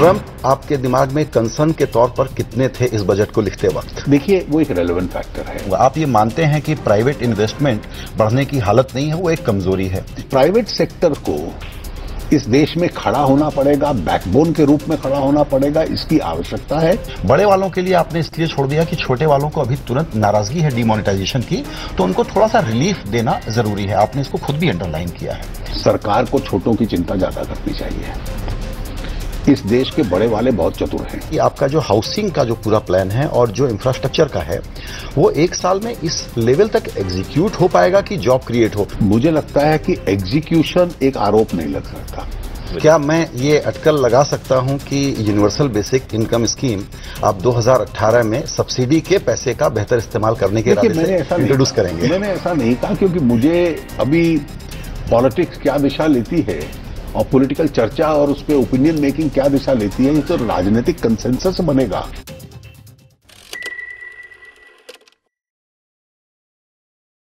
Trump आपके दिमाग में कंसर्न के तौर पर कितने थे इस बजट को लिखते वक्त? देखिए, वो एक रेलेवेंट फैक्टर है। आप ये मानते हैं कि प्राइवेट इन्वेस्टमेंट बढ़ने की हालत नहीं है, वो एक कमजोरी है। प्राइवेट सेक्टर को इस देश में खड़ा होना पड़ेगा, बैकबोन के रूप में खड़ा होना पड़ेगा, इसकी आवश्यकता है। बड़े वालों के लिए आपने इसलिए छोड़ दिया कि छोटे वालों को अभी तुरंत नाराजगी है डिमोनेटाइजेशन की, तो उनको थोड़ा सा रिलीफ देना जरूरी है। आपने इसको खुद भी अंडरलाइन किया है। सरकार को छोटों की चिंता ज्यादा करनी चाहिए। इस देश के बड़े वाले बहुत चतुर हैं। ये आपका जो हाउसिंग का जो पूरा प्लान है और जो इंफ्रास्ट्रक्चर का है, वो एक साल में इस लेवल तक एग्जीक्यूट हो पाएगा कि जॉब क्रिएट हो? मुझे लगता है कि एग्जीक्यूशन एक आरोप नहीं लग सकता। क्या मैं ये अटकल लगा सकता हूं कि यूनिवर्सल बेसिक इनकम स्कीम आप 2018 में सब्सिडी के पैसे का बेहतर इस्तेमाल करने के इरादे से इंट्रोड्यूस करेंगे? मैंने ऐसा नहीं कहा, क्योंकि मुझे अभी पॉलिटिक्स क्या दिशा लेती है और पॉलिटिकल चर्चा और उस पर ओपिनियन मेकिंग क्या दिशा लेती है, ये तो राजनीतिक कंसेंसस बनेगा।